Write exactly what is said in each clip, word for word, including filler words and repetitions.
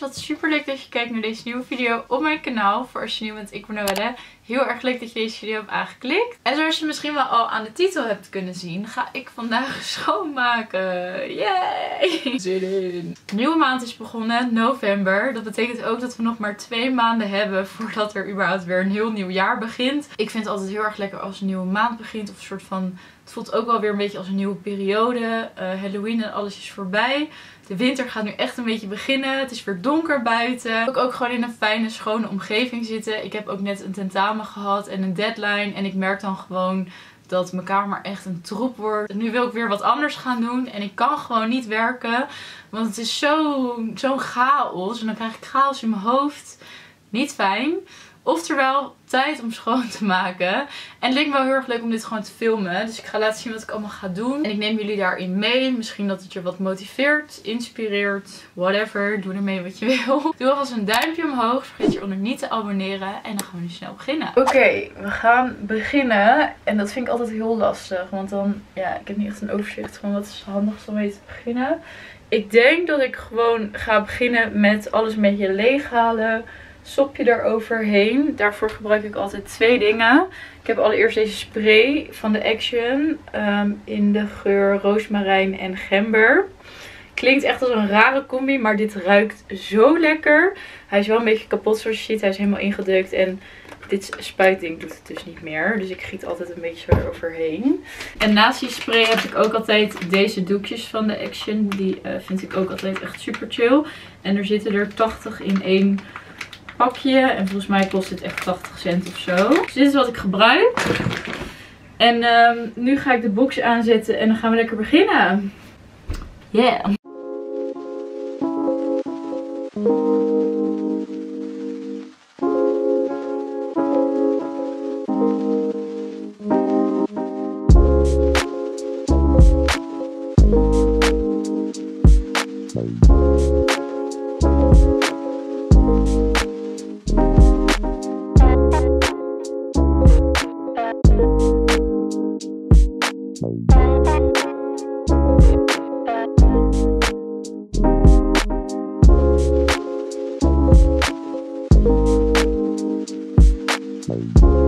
Wat super leuk dat je kijkt naar deze nieuwe video op mijn kanaal. Voor als je nieuw bent, ik ben Noëlle. Heel erg leuk dat je deze video hebt aangeklikt. En zoals je misschien wel al aan de titel hebt kunnen zien, ga ik vandaag schoonmaken. Yay! Zin in! De nieuwe maand is begonnen, november. Dat betekent ook dat we nog maar twee maanden hebben voordat er überhaupt weer een heel nieuw jaar begint. Ik vind het altijd heel erg lekker als een nieuwe maand begint. Of een soort van... Het voelt ook wel weer een beetje als een nieuwe periode. Uh, Halloween en alles is voorbij. De winter gaat nu echt een beetje beginnen. Het is weer donker buiten. Ik wil ook gewoon in een fijne, schone omgeving zitten. Ik heb ook net een tentamen gehad en een deadline. En ik merk dan gewoon dat mijn kamer echt een troep wordt. En nu wil ik weer wat anders gaan doen. En ik kan gewoon niet werken. Want het is zo'n zo chaos. En dan krijg ik chaos in mijn hoofd. Niet fijn. Oftewel, tijd om schoon te maken. En het leek me wel heel erg leuk om dit gewoon te filmen. Dus ik ga laten zien wat ik allemaal ga doen. En ik neem jullie daarin mee. Misschien dat het je wat motiveert, inspireert, whatever. Doe ermee wat je wil. Doe alvast een duimpje omhoog. Vergeet je eronder niet te abonneren. En dan gaan we nu snel beginnen. Oké, okay, we gaan beginnen. En dat vind ik altijd heel lastig. Want dan, ja, ik heb niet echt een overzicht van wat is handig om mee te beginnen. Ik denk dat ik gewoon ga beginnen met alles een beetje leeghalen. Sopje eroverheen. Daarvoor gebruik ik altijd twee dingen. Ik heb allereerst deze spray van de Action um, in de geur rozemarijn en gember. Klinkt echt als een rare combi, maar dit ruikt zo lekker. Hij is wel een beetje kapot zoals je ziet. Hij is helemaal ingedeukt en dit spuitding doet het dus niet meer. Dus ik giet altijd een beetje zo eroverheen. En naast die spray heb ik ook altijd deze doekjes van de Action. Die uh, vind ik ook altijd echt super chill. En er zitten er tachtig in één pakje. En volgens mij kost dit echt tachtig cent of zo. Dus dit is wat ik gebruik. En um, nu ga ik de box aanzetten en dan gaan we lekker beginnen. Yeah! Thank you.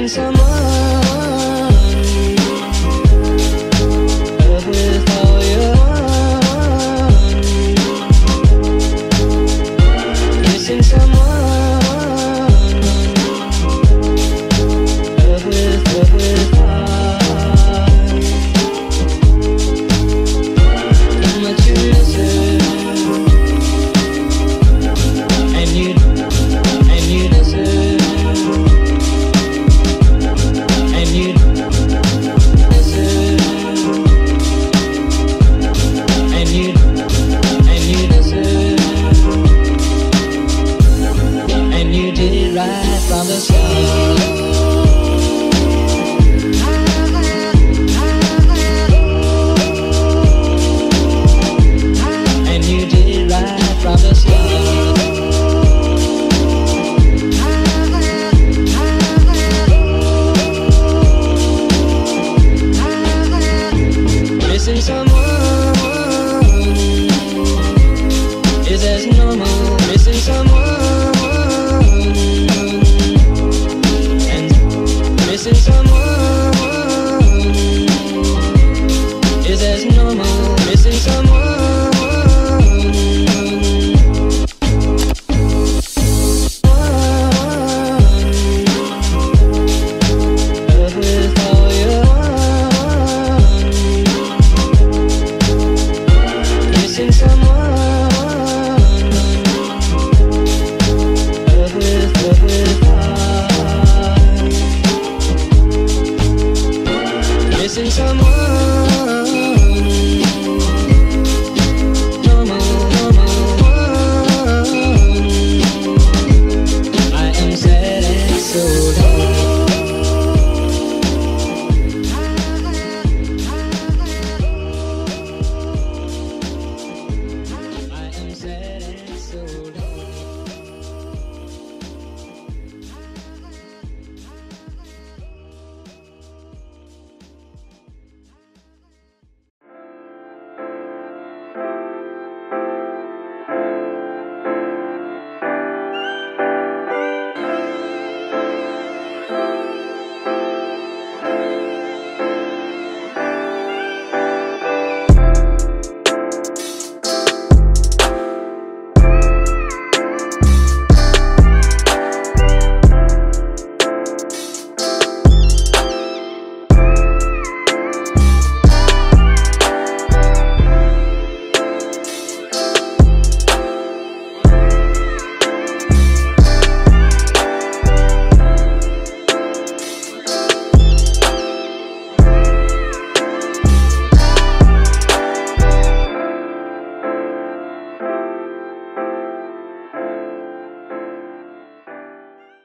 watching someone.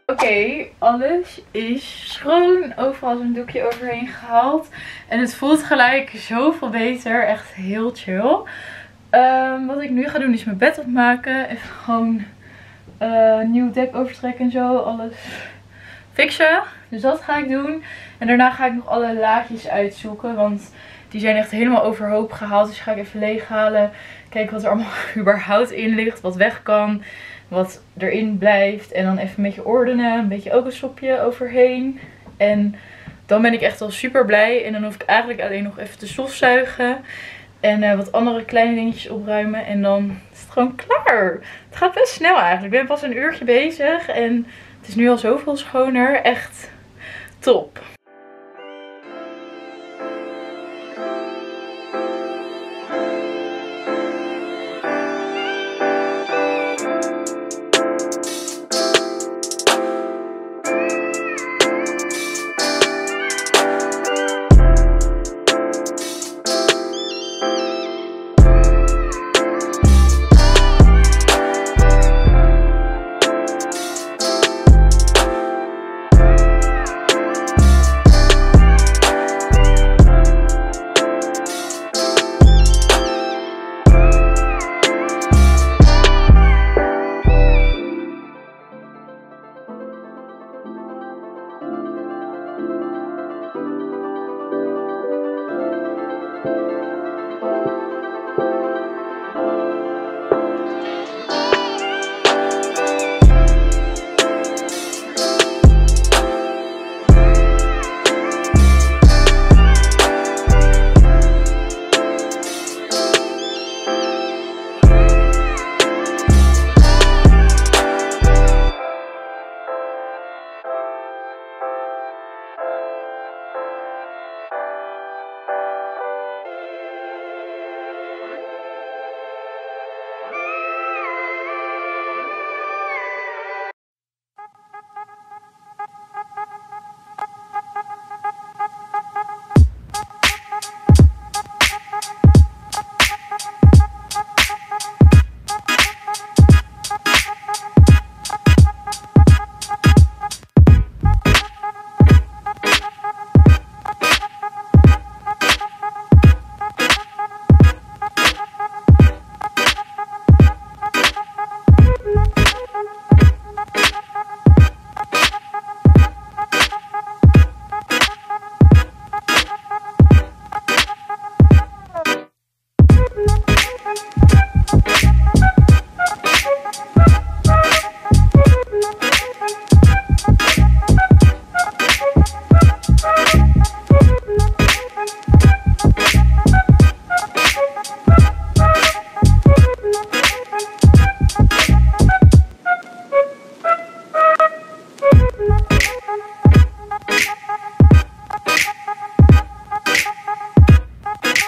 Oké, okay, alles is schoon. Overal is een doekje overheen gehaald. En het voelt gelijk zoveel beter. Echt heel chill. Um, wat ik nu ga doen is mijn bed opmaken. Even gewoon uh, nieuw dek overtrekken en zo. Alles fixen. Dus dat ga ik doen. En daarna ga ik nog alle laadjes uitzoeken. Want die zijn echt helemaal overhoop gehaald. Dus ga ik even leeghalen. Kijken wat er allemaal überhaupt in ligt. Wat weg kan. Wat erin blijft. En dan even een beetje ordenen. Een beetje ook een sopje overheen. En dan ben ik echt al super blij. En dan hoef ik eigenlijk alleen nog even te stofzuigen. En uh, wat andere kleine dingetjes opruimen. En dan is het gewoon klaar. Het gaat best snel eigenlijk. Ik ben pas een uurtje bezig. En het is nu al zoveel schoner. Echt top.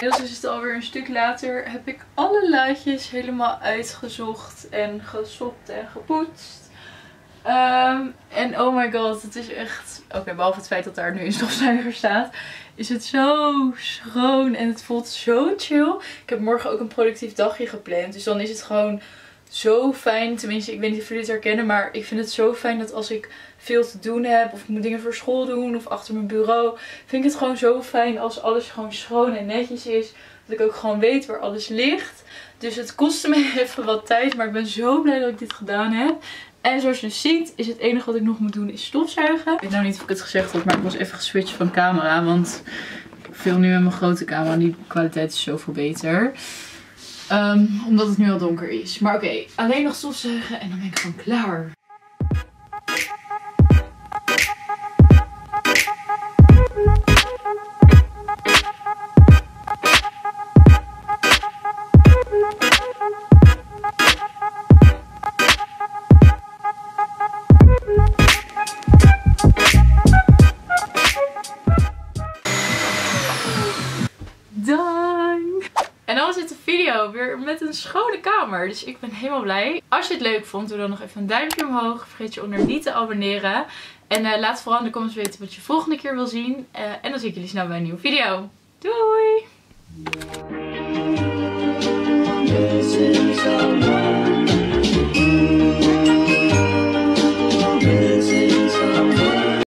Inmiddels is het alweer een stuk later. Heb ik alle laadjes helemaal uitgezocht en gesopt en gepoetst. Um, en oh my god, het is echt... Oké, okay, behalve het feit dat daar nu een stofzuiger staat, is het zo schoon en het voelt zo chill. Ik heb morgen ook een productief dagje gepland, dus dan is het gewoon zo fijn. Tenminste, ik weet niet of jullie het herkennen, maar ik vind het zo fijn dat als ik veel te doen heb of ik moet dingen voor school doen of achter mijn bureau, vind ik het gewoon zo fijn als alles gewoon schoon en netjes is. Dat ik ook gewoon weet waar alles ligt. Dus het kostte me even wat tijd, maar ik ben zo blij dat ik dit gedaan heb. En zoals je ziet is het enige wat ik nog moet doen is stofzuigen. Ik weet nou niet of ik het gezegd had, maar ik was even geswitcht van camera. Want ik film nu met mijn grote camera en die kwaliteit is zoveel beter. Um, omdat het nu al donker is. Maar oké, okay, alleen nog stofzuigen en dan ben ik gewoon klaar. Weer met een schone kamer. Dus ik ben helemaal blij. Als je het leuk vond, doe dan nog even een duimpje omhoog. Vergeet je onder niet te abonneren. En uh, laat vooral in de comments weten wat je volgende keer wil zien. Uh, en dan zie ik jullie snel bij een nieuwe video. Doei!